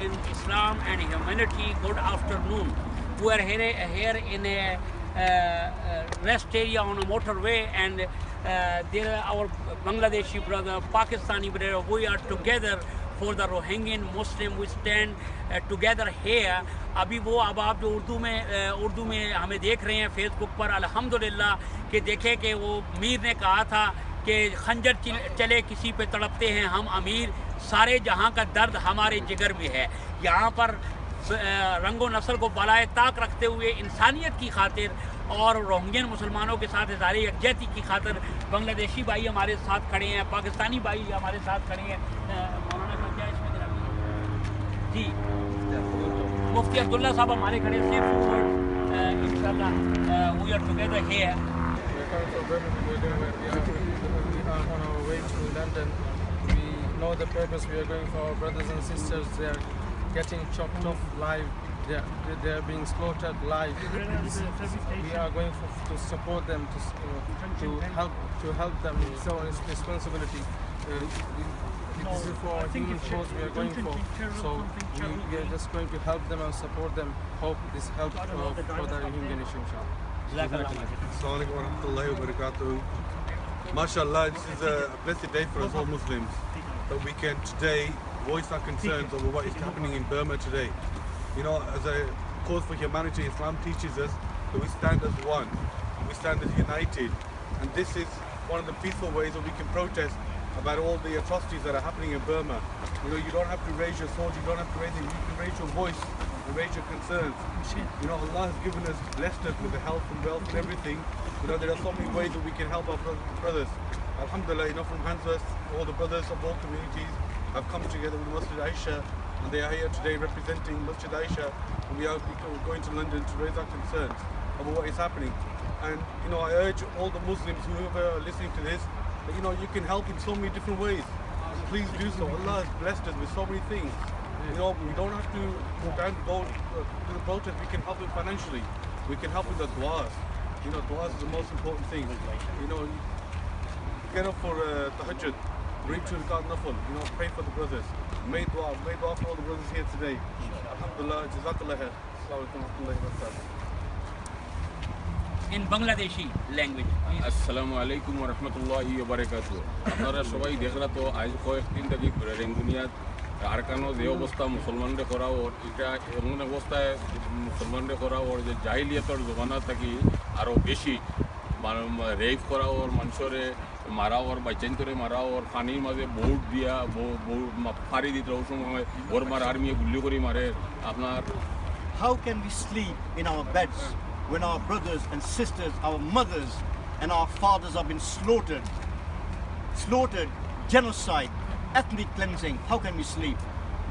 in Islam and humanity, good afternoon. We are here in a rest area on a motorway, and there are our Bangladeshi brother, Pakistani brother, we are together for the Rohingya Muslim. We stand together here. अभी वो अब आप जो उर्दू में हमें देख रहे हैं फेसबुक पर, अल्हम्दुलिल्लाह कि देखें कि वो मीर ने कहा था कि खंजर चले किसी पे तड़पते हैं हम अमीर, सारे जहां का दर्द हमारे जिगर में है। यहाँ पर रंगो नस्ल को बलाए ताक रखते हुए इंसानियत की खातिर और रोहिंग्यन मुसलमानों के साथ इज़हार यकजहती की खातिर बांग्लादेशी भाई हमारे साथ खड़े हैं, पाकिस्तानी भाई हमारे साथ खड़े हैं। जी मुफ्ती अब्दुल्ला साहब हमारे खड़े हैं। इंशाल्लाह we are together here. On our way to London, we know the purpose. We are going for our brothers and sisters. They are getting chopped off live. They are being slaughtered live. We are going to support them, to help them. It's our responsibility. This is for our human cause we are going for. So we are just going to help them and support them. Hope this helps for the human nation. Assalamu alaikum warahmatullahi wabarakatuh. MashaAllah, this is a blessed day for us all Muslims that we can today voice our concerns over what is happening in Burma today. You know, as a cause for humanity, Islam teaches us that we stand as one, we stand as united, and this is one of the peaceful ways that we can protest about all the atrocities that are happening in Burma. You know, you don't have to raise your sword, you don't have to raise it, you can raise your voice and raise your concerns. You know, Allah has given us, blessed us with the health and wealth and everything. You know, there are so many ways that we can help our brothers. Alhamdulillah, you know, from Hansworth, all the brothers of all communities have come together with Masjid Aisha, and they are here today representing Masjid Aisha, and we are going to London to raise our concerns about what is happening. And, you know, I urge all the Muslims, whoever are listening to this, that, you know, you can help in so many different ways. Please do so. Allah has blessed us with so many things. You know, we don't have to go to the protest. We can help them financially. We can help with the du'as. You know, du'as is the most important thing. You know, get up for tahajjud, read to Rakat Nafl, you know, pray for the brothers. Make du'a for all the brothers here today. Alhamdulillah, Jazakallah khair. Assalamu alaikum warahmatullahi wabarakatuh. In Bangladeshi language. Assalamu alaikum warahmatullahi wabarakatuh. আপনারা সবাই দেখরা তো আজ কয়েকদিন থেকে রেঙ্গুনিয়াত আরকানো যে অবস্থা মুসলমানদের করা ওর এটা এমন অবস্থায় মুসলমানদের করা ওর যে জাহিলিয়াতের জমানা থাকি আরও বেশি রেপ করা ওর মানুষরে মারা ওর বাইচেন করে মারা ওর পানির মাঝে বোট দিয়া ফাড়ি দিতে ওর সময় ওর মার আর্মি গুলি করে মারে আপনার। How can we sleep in our beds when our brothers and sisters, our mothers and our fathers have been slaughtered, genocide, ethnic cleansing? How can we sleep?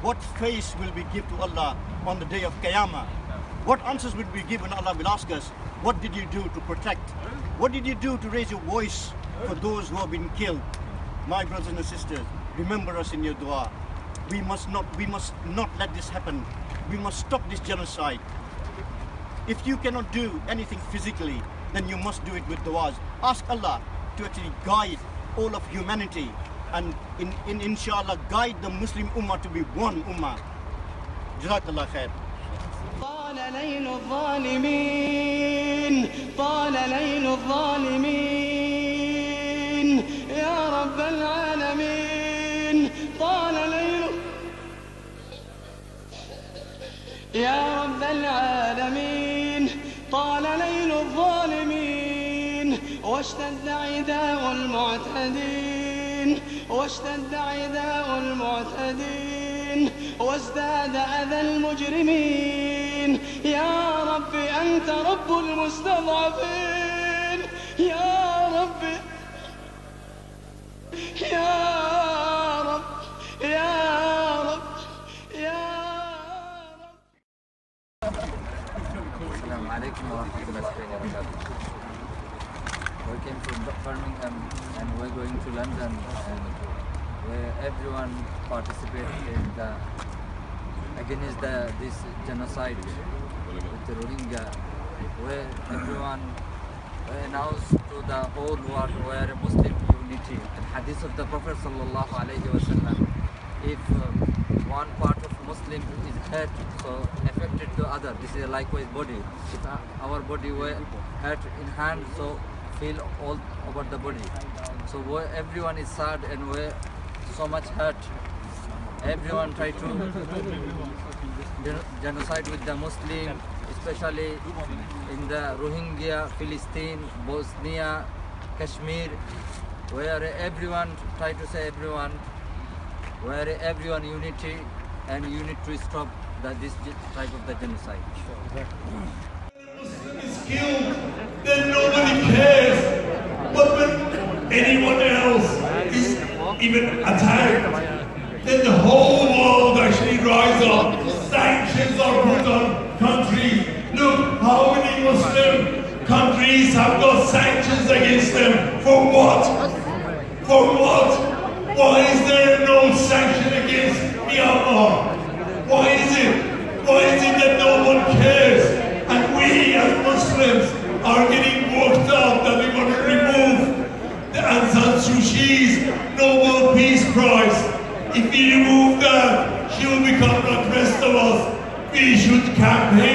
What face will we give to Allah on the day of Qiyamah? What answers will we give when Allah will ask us, what did you do to protect? What did you do to raise your voice for those who have been killed? My brothers and sisters, remember us in your dua. We must not let this happen. We must stop this genocide. If you cannot do anything physically, then you must do it with duas. Ask Allah to actually guide all of humanity and inshallah guide the Muslim Ummah to be one Ummah. Jazakallah khair. طال ليل الظالمين طال ليل الظالمين يا رب العالمين طال ليل يا رب العالمين طال ليل الظالمين واشتد عداء المعتدين واشتد عداء المعتدين وازداد أذى المجرمين يا رب أنت رب المستضعفين يا رب يا رب يا رب يا رب. السلام عليكم ورحمة الله وبركاته. We came from Birmingham and we're going to London, and where everyone participated in against this genocide with the Rohingya, where everyone announced to the whole world where Muslim unity. The hadith of the Prophet ﷺ, if one part of Muslim Muslim is hurt, so affected to other. This is likewise body. If our body were hurt in hand, so feel all over the body. So where everyone is sad and where so much hurt, everyone try to genocide with the Muslim, especially in the Rohingya, Philistine, Bosnia, Kashmir, where everyone try to say everyone, where everyone unity, and you need to stop this type of the genocide. Muslim is killed, then nobody cares. But when anyone else is even attacked, then the whole world actually rises up. Sanctions are put on countries. Look how many Muslim countries have got sanctions against them. For what? For what? Why is there no sanction against Myanmar? Why is it? Why is it that no one cares? And we as Muslims are getting worked out that we want to remove the Aung San Suu Kyi's Nobel Peace Prize. If we remove that, she will become the rest of us. We should campaign